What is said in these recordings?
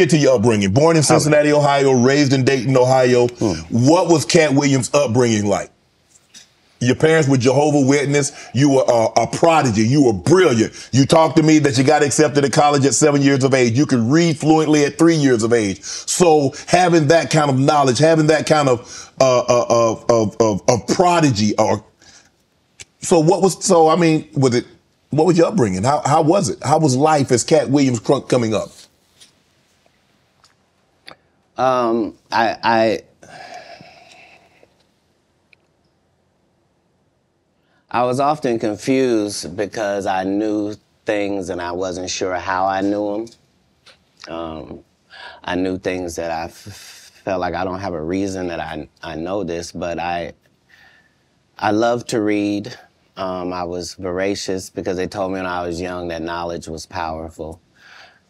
get to your upbringing. Born in Cincinnati, Ohio, raised in Dayton, Ohio. What was Katt Williams' upbringing like? Your parents were Jehovah's Witnesses. You were a prodigy. You were brilliant. You talked to me that you got accepted at college at 7 years of age. You could read fluently at 3 years of age. So having that kind of knowledge, having that kind of prodigy, or what was your upbringing? How was it? How was life as Katt Williams Crunk coming up? I was often confused because I knew things and I wasn't sure how I knew them. I knew things that I felt like I don't have a reason that I know this, but I loved to read. I was voracious because they told me when I was young that knowledge was powerful,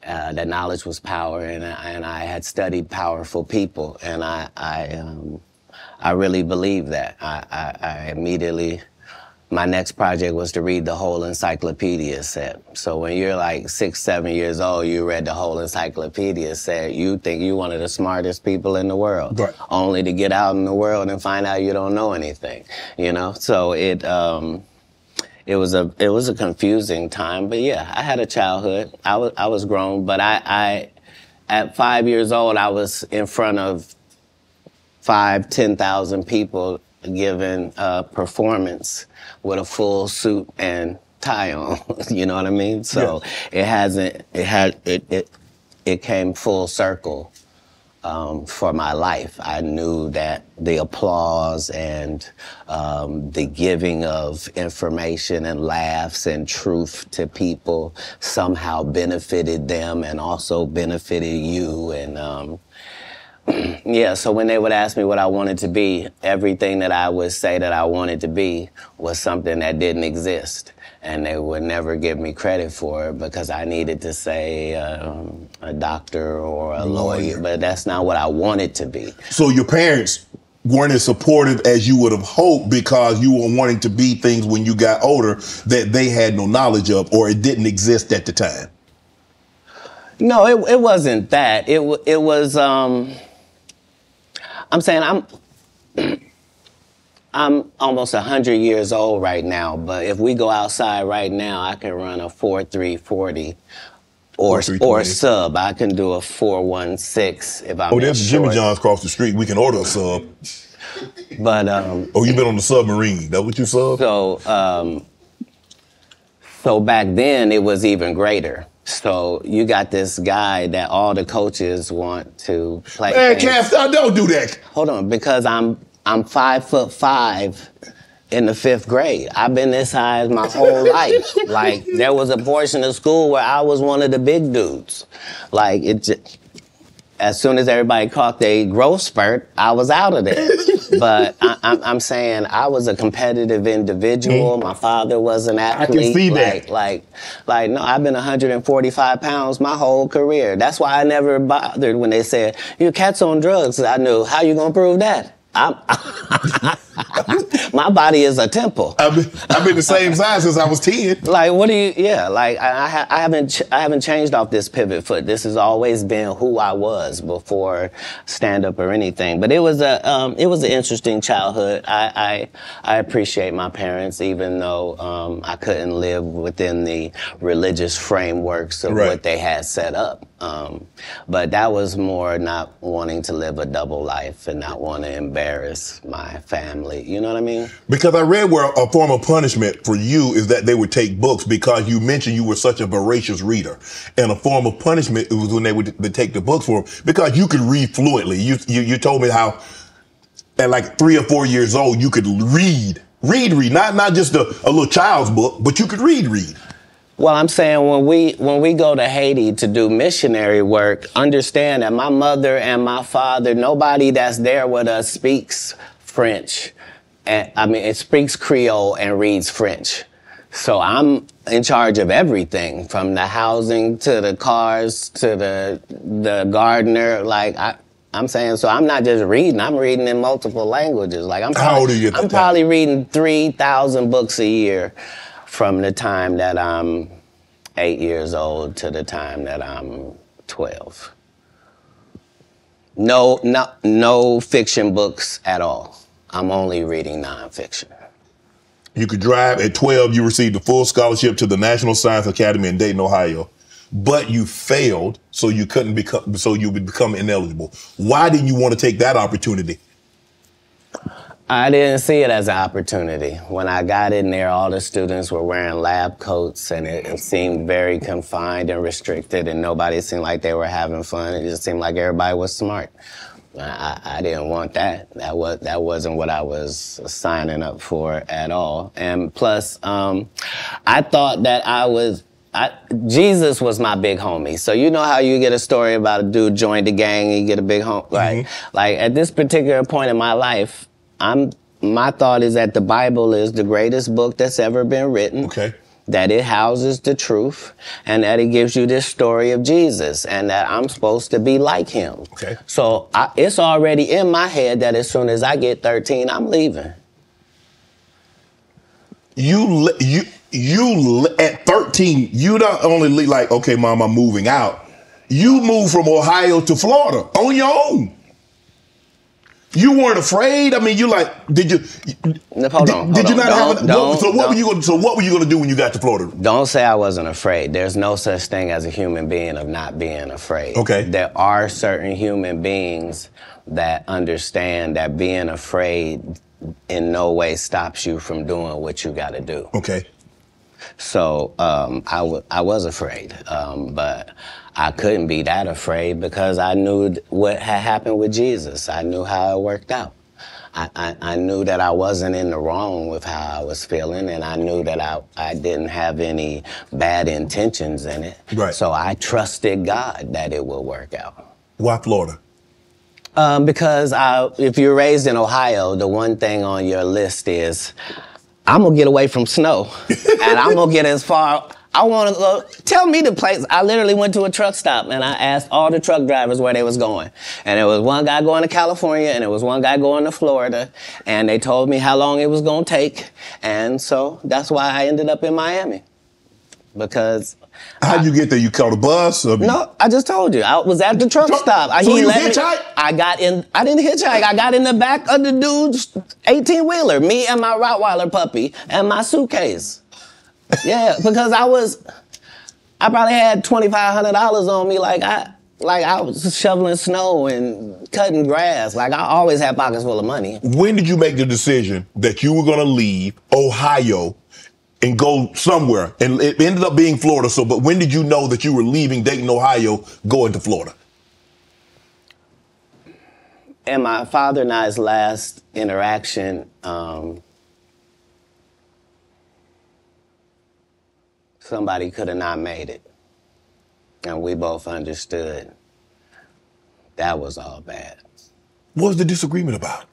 that knowledge was power, and I had studied powerful people, and I really believed that. I immediately. My next project was to read the whole encyclopedia set. So when you're like 6, 7 years old, you read the whole encyclopedia set, you think you're one of the smartest people in the world, right. Only to get out in the world and find out you don't know anything, you know? So it was a confusing time, but yeah, I had a childhood. I was grown, but I at 5 years old, I was in front of 5,000 to 10,000 people giving a performance with a full suit and tie on, you know what I mean? So yeah. It came full circle for my life. I knew that the applause and the giving of information and laughs and truth to people somehow benefited them and also benefited you. And yeah, so when they would ask me what I wanted to be, everything that I would say that I wanted to be was something that didn't exist. And they would never give me credit for it because I needed to say a doctor or a lawyer, but that's not what I wanted to be. So your parents weren't as supportive as you would have hoped because you were wanting to be things when you got older that they had no knowledge of or it didn't exist at the time. No, it wasn't that. It was... I'm saying I'm almost 100 years old right now, but if we go outside right now, I can run a 4.340 or sub. I can do a 4.16 if I'm. Oh, there's Jimmy John's across the street. We can order a sub. But oh, you've been on the submarine. That what you sub? So so back then it was even greater. So you got this guy that all the coaches want to play. Man, Katt, don't do that. Hold on, because I'm 5'5" in the 5th grade. I've been this high my whole life. Like there was a portion of school where I was one of the big dudes. Like it just, as soon as everybody caught their growth spurt, I was out of there. But I'm saying I was a competitive individual. My father was an athlete. I can see that. Like no, I've been 145 pounds my whole career. That's why I never bothered when they said, your Katt's on drugs. I knew, how you gonna prove that? My body is a temple. I've been the same size since I was 10. Like, what do you? Yeah, like I haven't changed off this pivot foot. This has always been who I was before stand up or anything. But it was an interesting childhood. I appreciate my parents, even though I couldn't live within the religious frameworks of what they had set up. But that was more not wanting to live a double life and not want to embarrass my family. You know what I mean? Because I read where a form of punishment for you is that they would take books because you mentioned you were such a voracious reader. And a form of punishment was when they would take the books for them because you could read fluently. You told me how at like 3 or 4 years old, you could read, not just a little child's book, but you could read. Well, I'm saying when we go to Haiti to do missionary work, understand that my mother and my father, nobody that's there with us speaks French. And, I mean, it speaks Creole and reads French. So I'm in charge of everything, from the housing to the cars to the gardener. Like I'm saying, so I'm not just reading. I'm reading in multiple languages. Like I'm probably reading 3,000 books a year. From the time that I'm 8 years old to the time that I'm 12. No fiction books at all. I'm only reading nonfiction. You could drive. At 12, you received a full scholarship to the National Science Academy in Dayton, Ohio, but you failed, so you couldn't become, so you would become ineligible. Why didn't you want to take that opportunity? I didn't see it as an opportunity. When I got in there, all the students were wearing lab coats, and it seemed very confined and restricted, and nobody seemed like they were having fun. It just seemed like everybody was smart. I didn't want that. That wasn't what I was signing up for at all. And plus, I thought that Jesus was my big homie. So you know how you get a story about a dude joined a gang and you get a big homie, right? Like at this particular point in my life, my thought is that the Bible is the greatest book that's ever been written. Okay. That it houses the truth, and that it gives you this story of Jesus, and that I'm supposed to be like him. Okay. So it's already in my head that as soon as I get 13, I'm leaving. You at 13, you don't only leave like, okay, mom, I'm moving out. You moved from Ohio to Florida on your own. You weren't afraid? I mean, you like, did you? So what were you going to do when you got to Florida? Don't say I wasn't afraid. There's no such thing as a human being of not being afraid. Okay. There are certain human beings that understand that being afraid in no way stops you from doing what you got to do. Okay. So I was afraid, but I couldn't be that afraid because I knew what had happened with Jesus. I knew how it worked out. I knew that I wasn't in the wrong with how I was feeling, and I knew that I didn't have any bad intentions in it. Right. So I trusted God that it would work out. Why Florida? Because if you're raised in Ohio, the one thing on your list is, I'm going to get away from snow, and I'm going to get as far. I want to go. Tell me the place. I literally went to a truck stop, and I asked all the truck drivers where they was going. And there was one guy going to California, and there was one guy going to Florida, and they told me how long it was going to take. And so that's why I ended up in Miami, because... How'd you get there? You caught a bus? Or... No, I just told you. I was at the truck stop. So you hitchhiked? I didn't hitchhike. I got in the back of the dude's 18-wheeler, me and my Rottweiler puppy and my suitcase. Yeah, because I probably had $2,500 on me. Like I was shoveling snow and cutting grass. Like, I always had pockets full of money. When did you make the decision that you were going to leave Ohio and go somewhere? And it ended up being Florida. So, but when did you know that you were leaving Dayton, Ohio, going to Florida? And my father and I's last interaction, somebody could have not made it. And we both understood that was all bad. What was the disagreement about?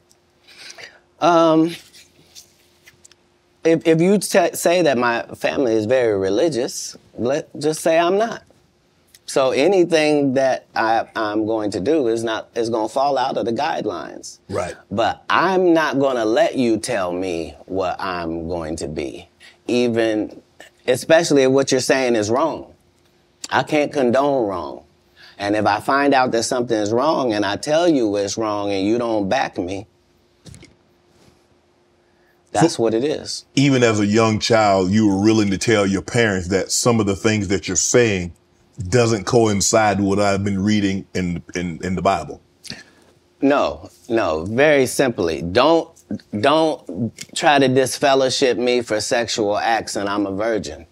If you say that my family is very religious, just say I'm not. So anything that I'm going to do is going to fall out of the guidelines. Right. But I'm not going to let you tell me what I'm going to be, even especially if what you're saying is wrong. I can't condone wrong. And if I find out that something is wrong and I tell you it's wrong and you don't back me, that's what it is. Even as a young child, you were willing to tell your parents that some of the things that you're saying doesn't coincide with what I've been reading in the Bible. No. Very simply, don't try to disfellowship me for sexual acts and I'm a virgin.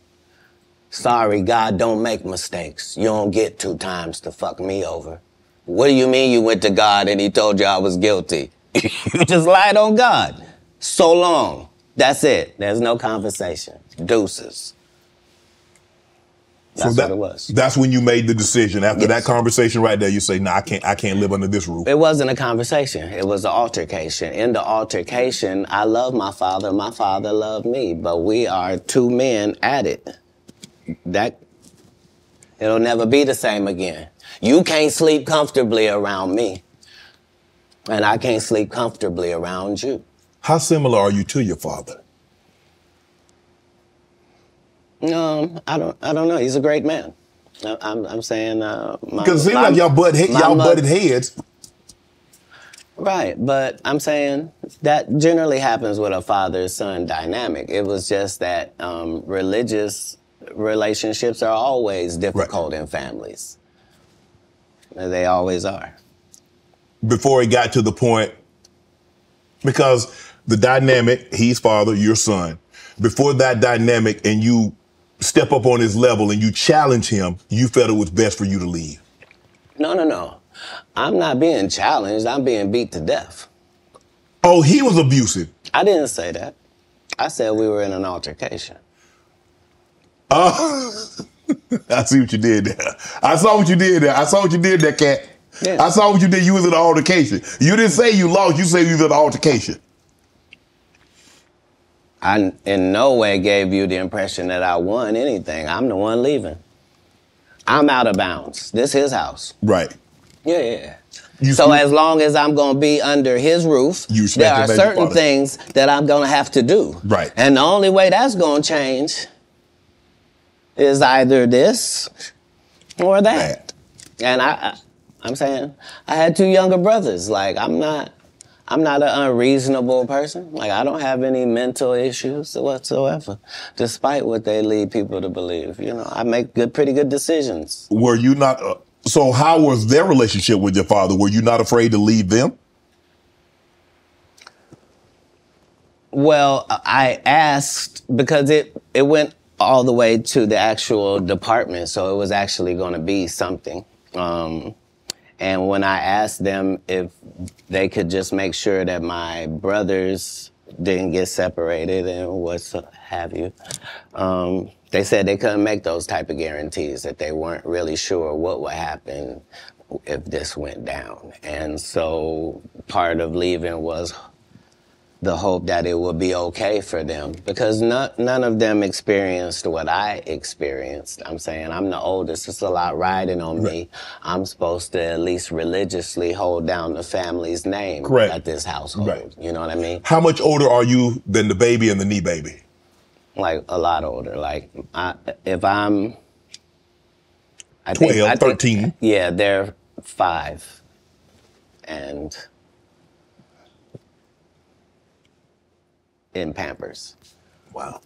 Sorry, God don't make mistakes. You don't get 2 times to fuck me over. What do you mean you went to God and he told you I was guilty? You just lied on God. So long. That's it. There's no conversation. Deuces. That's what it was. That's when you made the decision. After that conversation right there, you say, no, I can't live under this roof. It wasn't a conversation. It was an altercation. In the altercation, I love my father. My father loved me. But we are 2 men at it. It'll never be the same again. You can't sleep comfortably around me. And I can't sleep comfortably around you. How similar are you to your father? I don't know. He's a great man. I'm saying, my, because it seems like y'all butted heads. Right, but I'm saying that generally happens with a father-son dynamic. It was just that religious relationships are always difficult in families. They always are. Before it got to the point, because the dynamic, he's father, you're son. Before that dynamic and you step up on his level and you challenge him, you felt it was best for you to leave. No, no, no. I'm not being challenged. I'm being beat to death. Oh, he was abusive. I didn't say that. I said we were in an altercation. I see what you did there. I saw what you did there. I saw what you did there, Kat. Yeah. I saw what you did. You was in an altercation. You didn't say you lost. You said you was in an altercation. I in no way gave you the impression that I won anything. I'm the one leaving. I'm out of bounds. This is his house. Right. Yeah, yeah. So as long as I'm going to be under his roof, there are certain things that I'm going to have to do. Right. And the only way that's going to change is either this or that. Right. And I'm saying I had two younger brothers. Like, I'm not an unreasonable person. Like, I don't have any mental issues whatsoever, despite what they lead people to believe. You know, I make pretty good decisions. Were you not... So how was their relationship with your father? Were you not afraid to leave them? Well, I asked because it went all the way to the actual department. So it was actually going to be something. And when I asked them if they could just make sure that my brothers didn't get separated and what have you, they said they couldn't make those type of guarantees, that they weren't really sure what would happen if this went down. And so part of leaving was the hope that it would be okay for them, because none of them experienced what I experienced. I'm saying I'm the oldest. It's a lot riding on me. I'm supposed to at least religiously hold down the family's name at this household. You know what I mean? How much older are you than the baby and the knee baby? Like, a lot older. Like, I 12, think, 13. Yeah, they're 5. And in Pampers. Wow.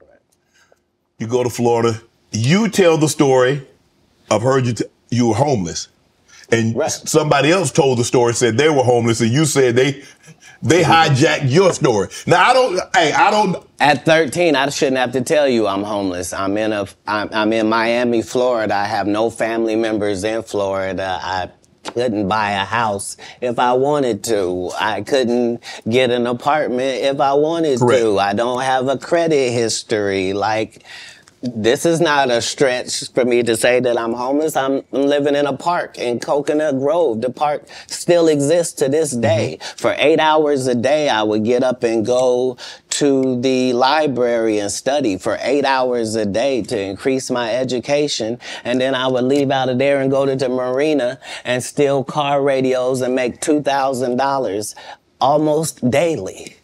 Right. You go to Florida. You tell the story. I've heard you were homeless. And somebody else told the story, said they were homeless, and you said they hijacked your story. Now, I don't. At 13, I shouldn't have to tell you I'm homeless. I'm in Miami, Florida. I have no family members in Florida. I couldn't buy a house if I wanted to. I couldn't get an apartment if I wanted to. I don't have a credit history. Like, this is not a stretch for me to say that I'm homeless. I'm living in a park in Coconut Grove. The park still exists to this day. For 8 hours a day, I would get up and go to the library and study for 8 hours a day to increase my education. And then I would leave out of there and go to the marina and steal car radios and make $2,000 almost daily.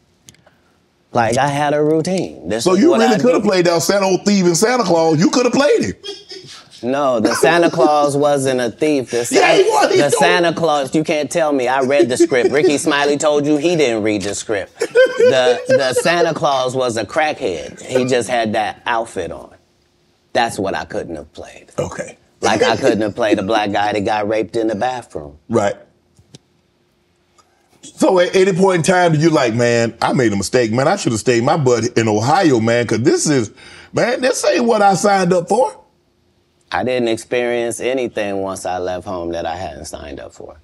Like, I had a routine. This so you really could have played that sad old thief in Santa Claus. You could have played it. No, the Santa Claus wasn't a thief. The Santa Claus, you can't tell me. I read the script. Ricky Smiley told you he didn't read the script. The Santa Claus was a crackhead. He just had that outfit on. That's what I couldn't have played. Okay. Like, I couldn't have played a black guy that got raped in the bathroom. Right. So at any point in time, you're like, man, I made a mistake, man. I should have stayed my butt in Ohio, man, because this ain't what I signed up for. I didn't experience anything once I left home that I hadn't signed up for.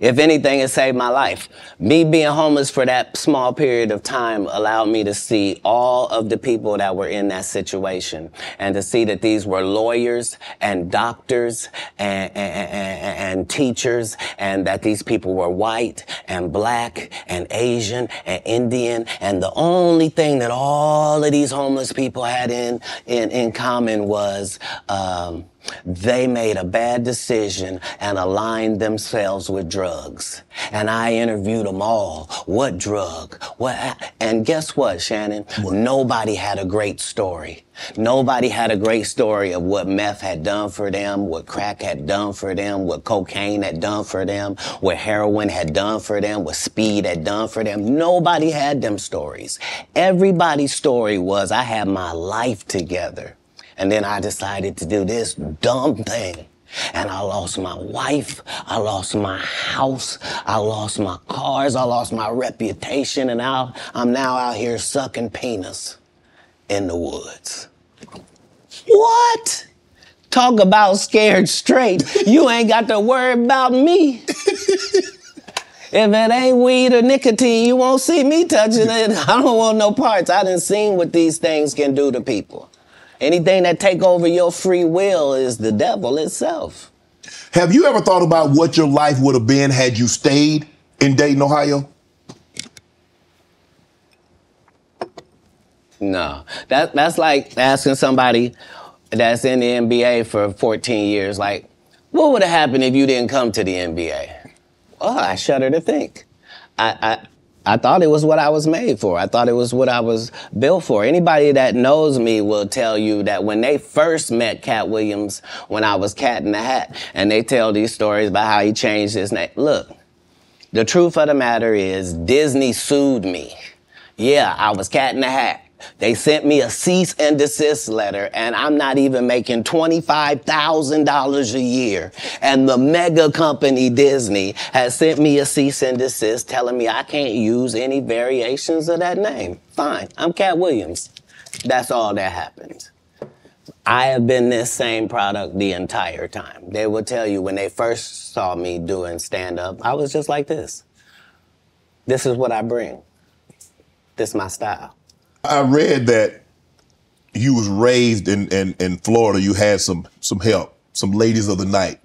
If anything, it saved my life. Me being homeless for that small period of time allowed me to see all of the people that were in that situation and to see that these were lawyers and doctors and teachers, and that these people were white and black and Asian and Indian. And the only thing that all of these homeless people had in common was They made a bad decision and aligned themselves with drugs. And I interviewed them all. What drug? What? And guess what, Shannon? What? Nobody had a great story. Nobody had a great story of what meth had done for them, what crack had done for them, what cocaine had done for them, what heroin had done for them, what speed had done for them. Nobody had them stories. Everybody's story was, I had my life together. And then I decided to do this dumb thing. And I lost my wife, I lost my house, I lost my cars, I lost my reputation, and I'm now out here sucking penis in the woods. What? Talk about scared straight. You ain't got to worry about me. If it ain't weed or nicotine, you won't see me touching it. I don't want no parts. I done seen what these things can do to people. Anything that take over your free will is the devil itself. Have you ever thought about what your life would have been had you stayed in Dayton, Ohio? No. That's like asking somebody that's in the NBA for 14 years, like, what would have happened if you didn't come to the NBA? Oh, I shudder to think. I thought it was what I was made for. I thought it was what I was built for. Anybody that knows me will tell you that when they first met Katt Williams, when I was Cat in the Hat, and they tell these stories about how he changed his name. Look, the truth of the matter is Disney sued me. Yeah, I was Cat in the Hat. They sent me a cease and desist letter, and I'm not even making $25,000 a year. And the mega company Disney has sent me a cease and desist telling me I can't use any variations of that name. Fine, I'm Katt Williams. That's all that happened. I have been this same product the entire time. They will tell you when they first saw me doing stand-up, I was just like this. This is what I bring. This is my style. I read that you was raised in Florida. You had some help, some ladies of the night.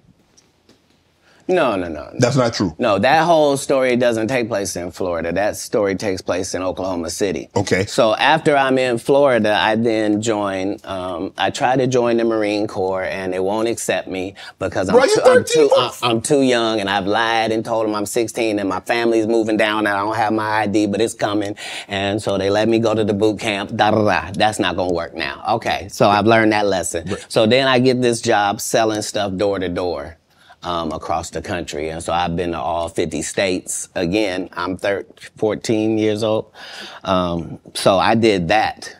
No. That's not true. No, that whole story doesn't take place in Florida. That story takes place in Oklahoma City. Okay. So after I'm in Florida, I then join, I try to join the Marine Corps, and they won't accept me because I'm too young, and I've lied and told them I'm 16 and my family's moving down and I don't have my ID, but it's coming. And so they let me go to the boot camp. That's not going to work now. Okay. So I've learned that lesson. Right. So then I get this job selling stuff door to door. Across the country. And so I've been to all 50 states. Again, I'm 14 years old. So I did that.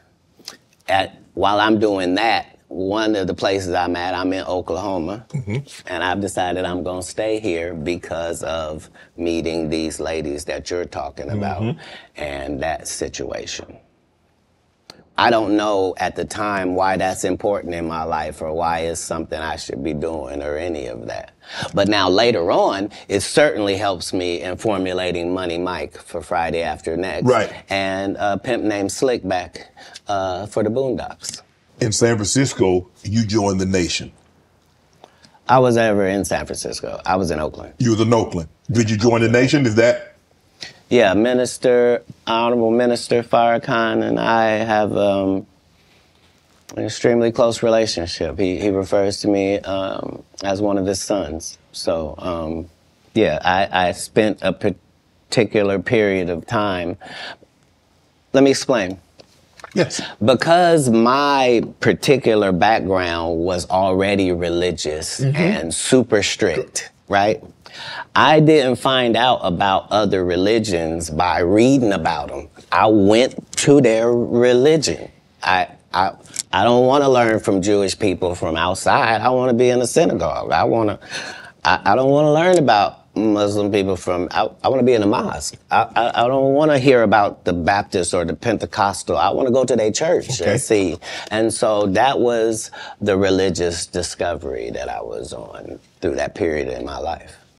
While I'm doing that, one of the places I'm at, I'm in Oklahoma. Mm-hmm. And I've decided I'm going to stay here because of meeting these ladies that you're talking about. Mm-hmm. And that situation. I don't know at the time why that's important in my life or why it's something I should be doing or any of that. But now later on, it certainly helps me in formulating Money Mike for Friday After Next. Right. And a pimp named Slickback for the Boondocks. In San Francisco, you joined the Nation. I was never in San Francisco. I was in Oakland. You was in Oakland. Did you join the Nation? Is that... Yeah, Honorable Minister Farrakhan and I have an extremely close relationship. He refers to me as one of his sons. So, yeah, I spent a particular period of time. Let me explain. Yes. Because my particular background was already religious and super strict, right? I didn't find out about other religions by reading about them. I went to their religion. I don't want to learn from Jewish people from outside. I want to be in a synagogue. I don't want to learn about Muslim people from, I want to be in a mosque. I don't want to hear about the Baptist or the Pentecostal. I want to go to their church and see. And so that was the religious discovery that I was on through that period in my life.